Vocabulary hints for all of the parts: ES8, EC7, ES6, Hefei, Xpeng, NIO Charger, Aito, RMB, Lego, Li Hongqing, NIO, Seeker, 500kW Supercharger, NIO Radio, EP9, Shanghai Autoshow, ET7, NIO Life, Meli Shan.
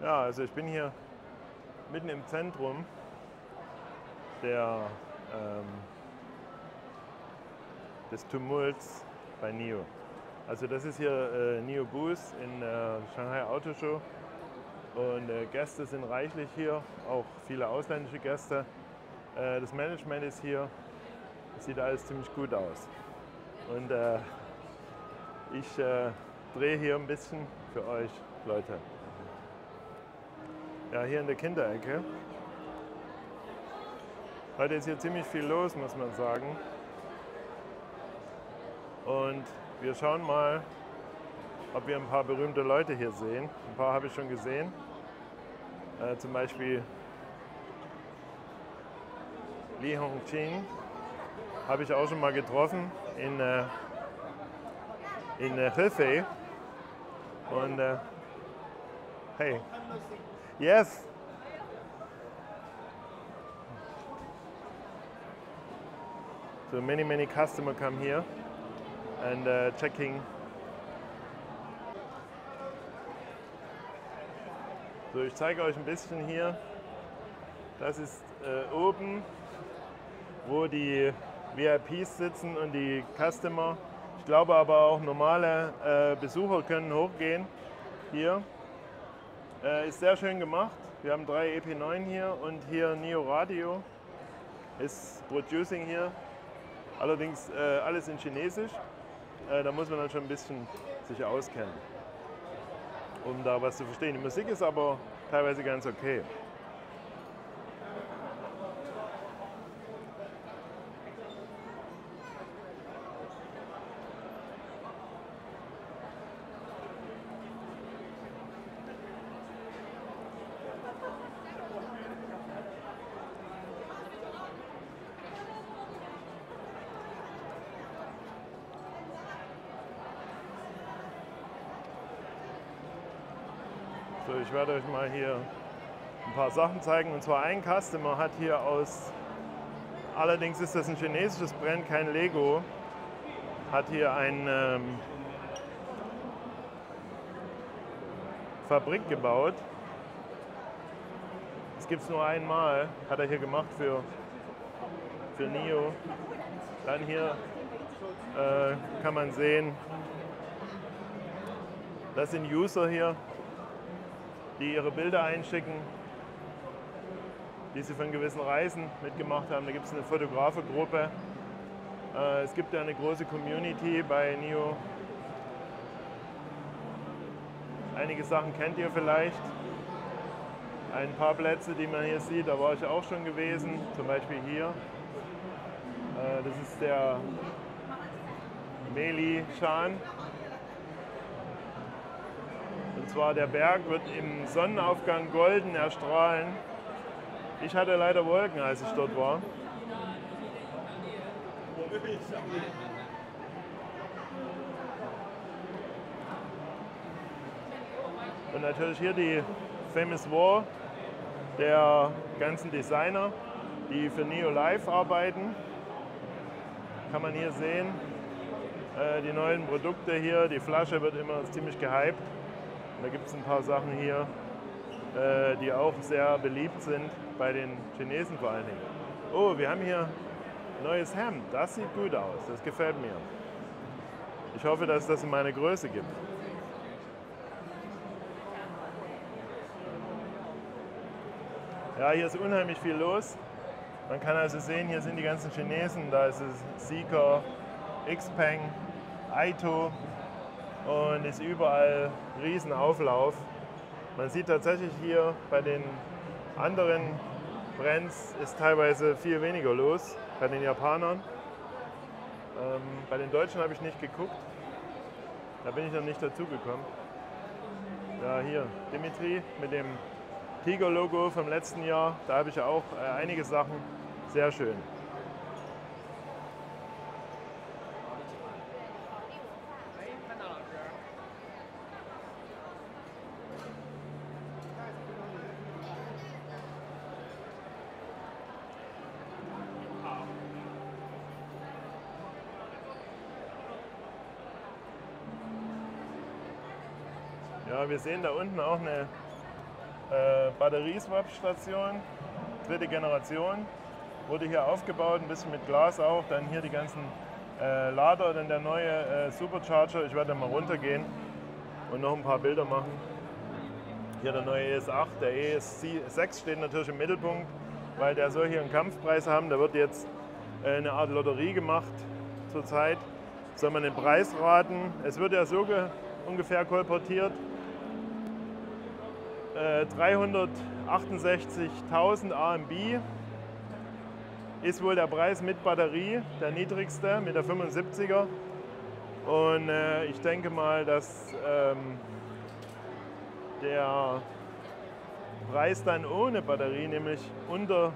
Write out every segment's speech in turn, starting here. Ja, also ich bin hier mitten im Zentrum des Tumults bei NIO. Also das ist hier NIO Booth in der Shanghai Autoshow und Gäste sind reichlich hier, auch viele ausländische Gäste. Das Management ist hier, das sieht alles ziemlich gut aus. Und ich drehe hier ein bisschen für euch, Leute. Ja, hier in der Kinderecke. Heute ist hier ziemlich viel los, muss man sagen. Und wir schauen mal, ob wir ein paar berühmte Leute hier sehen. Ein paar habe ich schon gesehen. Zum Beispiel Li Hongqing habe ich auch schon mal getroffen in Hefei. Und hey, yes. So many customers come here and checking. So, ich zeige euch ein bisschen hier. Das ist oben, wo die VIPs sitzen und die Customer. Ich glaube aber auch normale Besucher können hochgehen. Hier ist sehr schön gemacht. Wir haben 3 EP9 hier und hier NIO Radio ist producing hier. Allerdings alles in Chinesisch. Da muss man dann schon ein bisschen sich auskennen, um da was zu verstehen. Die Musik ist aber teilweise ganz okay. So, ich werde euch mal hier ein paar Sachen zeigen. Und zwar ein Customer hat hier aus, allerdings ist das ein chinesisches Brand, kein Lego, hat hier eine Fabrik gebaut. Das gibt es nur einmal, hat er hier gemacht für NIO. Dann hier kann man sehen, das sind User hier, die ihre Bilder einschicken, die sie von gewissen Reisen mitgemacht haben. Da gibt es eine Fotografengruppe. Es gibt ja eine große Community bei NIO. Einige Sachen kennt ihr vielleicht. Ein paar Plätze, die man hier sieht, da war ich auch schon gewesen. Zum Beispiel hier. Das ist der Meli Shan. Und zwar der Berg wird im Sonnenaufgang golden erstrahlen. Ich hatte leider Wolken, als ich dort war. Und natürlich hier die Famous Wall der ganzen Designer, die für NIO Life arbeiten. Kann man hier sehen. Die neuen Produkte hier, die Flasche wird immer ziemlich gehypt. Da gibt es ein paar Sachen hier, die auch sehr beliebt sind, bei den Chinesen vor allen Dingen. Oh, wir haben hier ein neues Hemd. Das sieht gut aus, das gefällt mir. Ich hoffe, dass es das in meiner Größe gibt. Ja, hier ist unheimlich viel los. Man kann also sehen, hier sind die ganzen Chinesen. Da ist es Seeker, Xpeng, Aito. Und ist überall Riesenauflauf. Man sieht tatsächlich hier bei den anderen Brands ist teilweise viel weniger los, bei den Japanern. Bei den Deutschen habe ich nicht geguckt, da bin ich noch nicht dazu gekommen. Ja, hier Dimitri mit dem Tiger-Logo vom letzten Jahr, da habe ich ja auch einige Sachen, sehr schön. Ja, wir sehen da unten auch eine Batterieswap-Station, dritte Generation, wurde hier aufgebaut, ein bisschen mit Glas auch, dann hier die ganzen Lader, dann der neue Supercharger. Ich werde mal runtergehen und noch ein paar Bilder machen. Hier der neue ES8, der ES6 steht natürlich im Mittelpunkt, weil der soll hier einen Kampfpreis haben. Da wird jetzt eine Art Lotterie gemacht zurzeit. Soll man den Preis raten? Es wird ja so ungefähr kolportiert. 368.000 RMB ist wohl der Preis mit Batterie, der niedrigste, mit der 75er. Und ich denke mal, dass der Preis dann ohne Batterie nämlich unter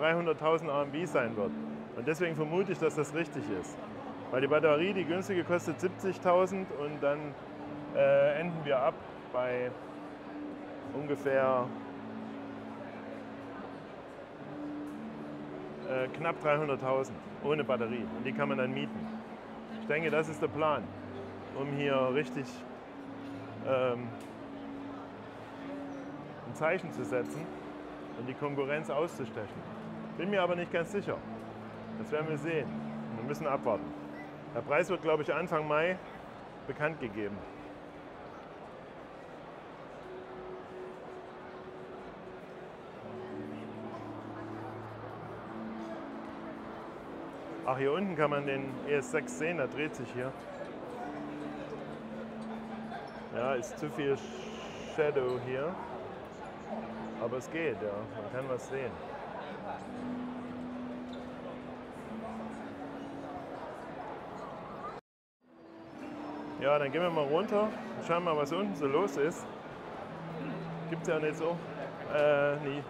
300.000 RMB sein wird. Und deswegen vermute ich, dass das richtig ist. Weil die Batterie, die günstige, kostet 70.000 und dann enden wir ab bei ungefähr knapp 300.000 ohne Batterie. Und die kann man dann mieten. Ich denke, das ist der Plan, um hier richtig ein Zeichen zu setzen und die Konkurrenz auszustechen. Bin mir aber nicht ganz sicher. Das werden wir sehen. Wir müssen abwarten. Der Preis wird, glaube ich, Anfang Mai bekannt gegeben. Ach, hier unten kann man den ES6 sehen, der dreht sich hier. Ja, ist zu viel Shadow hier. Aber es geht, ja, man kann was sehen. Ja, dann gehen wir mal runter und schauen mal, was unten so los ist. Gibt es ja nicht so die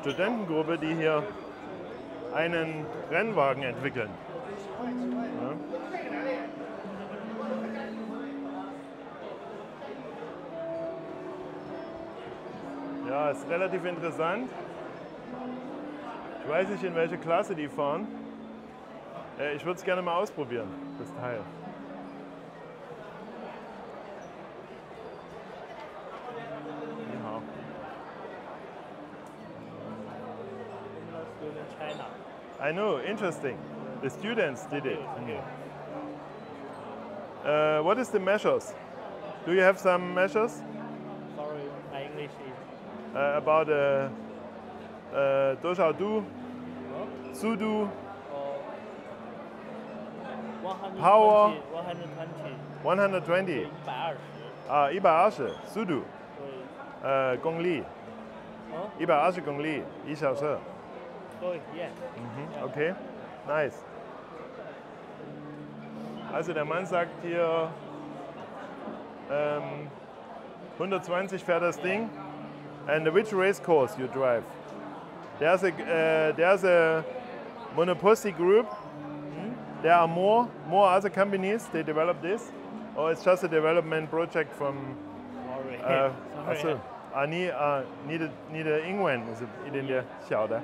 Studentengruppe, die hier einen Rennwagen entwickeln. Ja. Ja, ist relativ interessant. Ich weiß nicht, in welche Klasse die fahren. Ich würde es gerne mal ausprobieren, das Teil. I know, interesting. The students did it. Okay. What is the measures? Do you have some measures? Sorry, my English is... about Dojadu, Sudu, Power... 120. 120. 120. Sudu. Gongli. 120 Gongli. 1小时. Yeah. Mhm, okay, nice. Also der Mann sagt hier, 120 fährt das Ding. And which race course you drive? There's a monopoly group. There are more other companies. They develop this, or it's just a development project from. Sorry. England ist in der Schauder.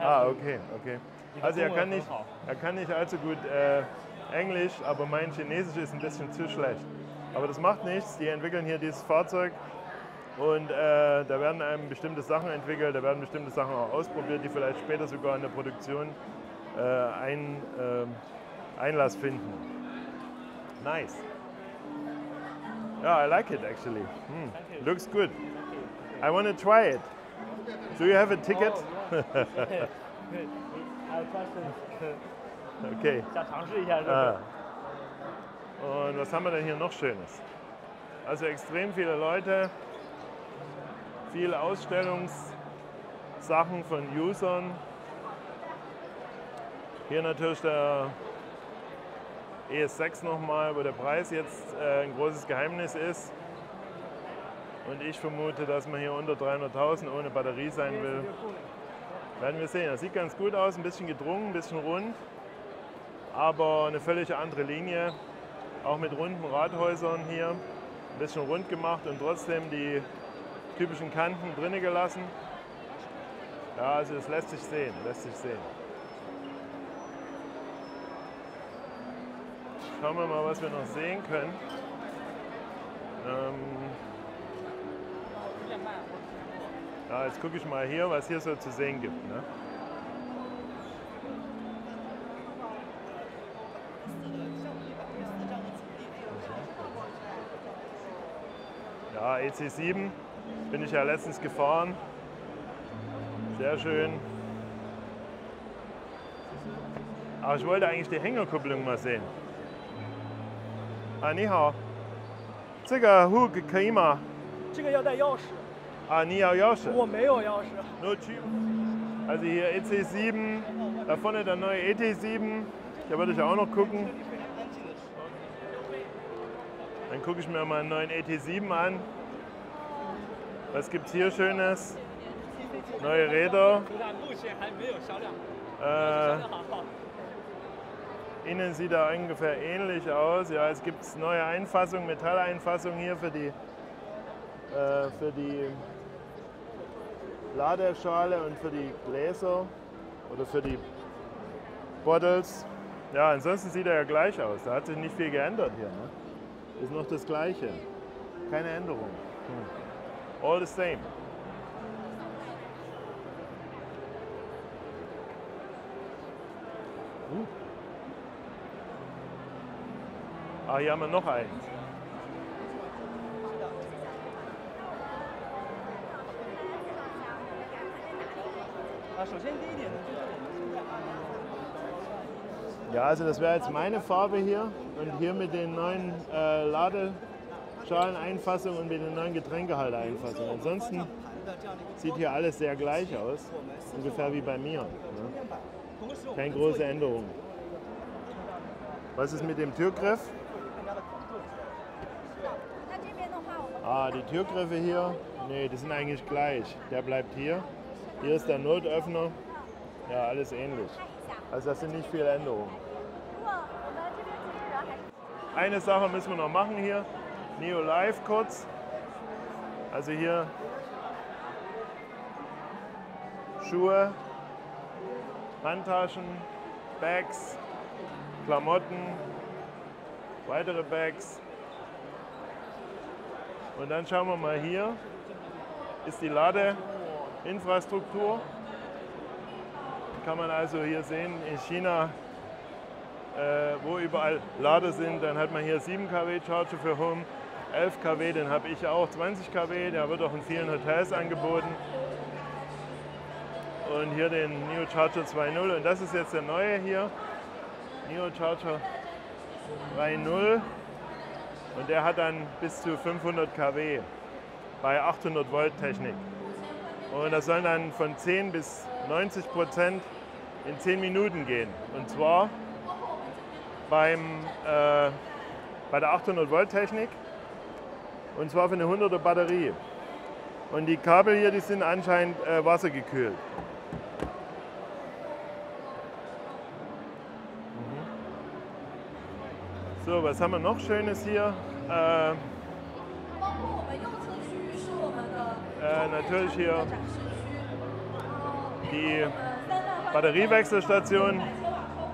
Ah, okay. Also er kann nicht allzu gut Englisch, aber mein Chinesisch ist ein bisschen zu schlecht. Aber das macht nichts, die entwickeln hier dieses Fahrzeug und da werden einem bestimmte Sachen entwickelt, da werden bestimmte Sachen auch ausprobiert, die vielleicht später sogar in der Produktion Einlass finden. Nice. Yeah, I like it actually. Looks good. I want to try it. Do you have a ticket? Okay. Und was haben wir denn hier noch Schönes? Also extrem viele Leute, viele Ausstellungssachen von Usern. Hier natürlich der ES6 nochmal, wo der Preis jetzt ein großes Geheimnis ist. Und ich vermute, dass man hier unter 300.000 ohne Batterie sein will. Werden wir sehen. Das sieht ganz gut aus, ein bisschen gedrungen, ein bisschen rund. Aber eine völlig andere Linie. Auch mit runden Radhäusern hier. Ein bisschen rund gemacht und trotzdem die typischen Kanten drinne gelassen. Ja, also das lässt sich sehen, lässt sich sehen. Schauen wir mal, was wir noch sehen können. Ja, jetzt gucke ich mal hier, was hier so zu sehen gibt, ne? Ja, EC7 bin ich ja letztens gefahren. Sehr schön. Aber ich wollte eigentlich die Hängerkupplung mal sehen. Ah, ni hao. Das ist ein Hug, kann ich mal. Ah, nie auch Josche. Nur Typ. Also hier EC7, da vorne der neue ET7. Da würde ich auch noch gucken. Dann gucke ich mir mal einen neuen ET7 an. Was gibt es hier Schönes? Neue Räder. Innen sieht er ungefähr ähnlich aus. Ja, es gibt neue Einfassung, Metalleinfassung hier für die Ladeschale und für die Gläser oder für die Bottles. Ja, ansonsten sieht er ja gleich aus. Da hat sich nicht viel geändert hier, ne? Ist noch das Gleiche. Keine Änderung. All the same. Ah, hier haben wir noch einen. Ja, also das wäre jetzt meine Farbe hier und hier mit den neuen Ladeschaleneinfassungen und mit den neuen Getränkehaltereinfassungen. Ansonsten sieht hier alles sehr gleich aus, ungefähr wie bei mir, ne? Keine große Änderung. Was ist mit dem Türgriff? Ah, die Türgriffe hier, nee, die sind eigentlich gleich. Der bleibt hier. Hier ist der Notöffner. Ja, alles ähnlich. Also das sind nicht viele Änderungen. Eine Sache müssen wir noch machen hier. NIO Live kurz. Also hier Schuhe, Handtaschen, Bags, Klamotten, weitere Bags. Und dann schauen wir mal hier, ist die Ladeinfrastruktur. Kann man also hier sehen, in China, wo überall Lader sind, dann hat man hier 7 kW Charger für Home, 11 kW, den habe ich auch, 20 kW, der wird auch in vielen Hotels angeboten. Und hier den NIO Charger 2.0 und das ist jetzt der neue hier, NIO Charger 3.0 und der hat dann bis zu 500 kW bei 800 Volt Technik. Und das soll dann von 10 bis 90% in 10 Minuten gehen. Und zwar bei der 800 Volt Technik und zwar für eine 100er Batterie. Und die Kabel hier, die sind anscheinend wassergekühlt. So, was haben wir noch Schönes hier? Natürlich hier die Batteriewechselstation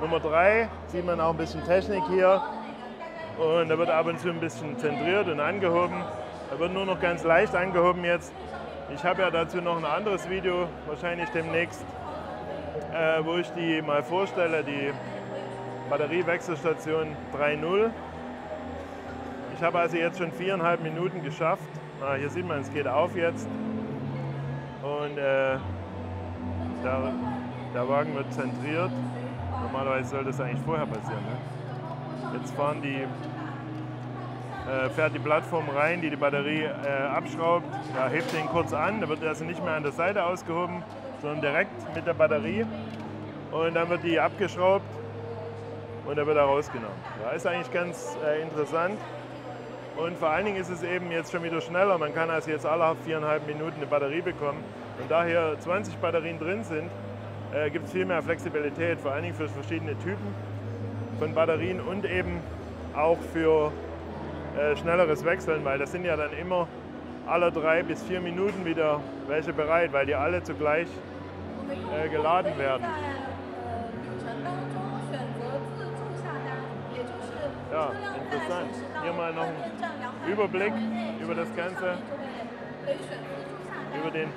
Nummer 3, sieht man auch ein bisschen Technik hier und da wird ab und zu ein bisschen zentriert und angehoben. Da wird nur noch ganz leicht angehoben jetzt. Ich habe ja dazu noch ein anderes Video, wahrscheinlich demnächst, wo ich die mal vorstelle, die Batteriewechselstation 3.0. Ich habe also jetzt schon 4,5 Minuten geschafft. Ah, hier sieht man, es geht auf jetzt und der Wagen wird zentriert. Normalerweise soll das eigentlich vorher passieren, ne? Jetzt fährt die Plattform rein, die die Batterie abschraubt, da hebt den kurz an, da wird also nicht mehr an der Seite ausgehoben, sondern direkt mit der Batterie und dann wird die abgeschraubt und dann wird er rausgenommen. Ja, ist eigentlich ganz interessant. Und vor allen Dingen ist es eben jetzt schon wieder schneller. Man kann also jetzt alle 4,5 Minuten eine Batterie bekommen. Und da hier 20 Batterien drin sind, gibt es viel mehr Flexibilität, vor allen Dingen für verschiedene Typen von Batterien und eben auch für schnelleres Wechseln, weil das sind ja dann immer alle 3 bis 4 Minuten wieder welche bereit, weil die alle zugleich geladen werden. Ja, interessant. Hier mal noch einen Überblick über das Ganze, über den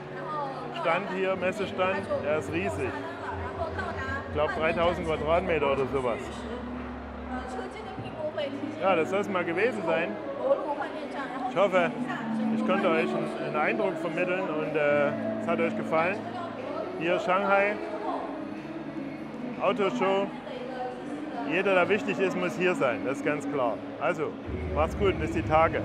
Stand hier, Messestand, der ist riesig. Ich glaube 3000 Quadratmeter oder sowas. Ja, das soll es mal gewesen sein. Ich hoffe, ich konnte euch einen Eindruck vermitteln und es hat euch gefallen. Hier Shanghai Autoshow. Jeder, der wichtig ist, muss hier sein, das ist ganz klar. Also, macht's gut, bis die Tage.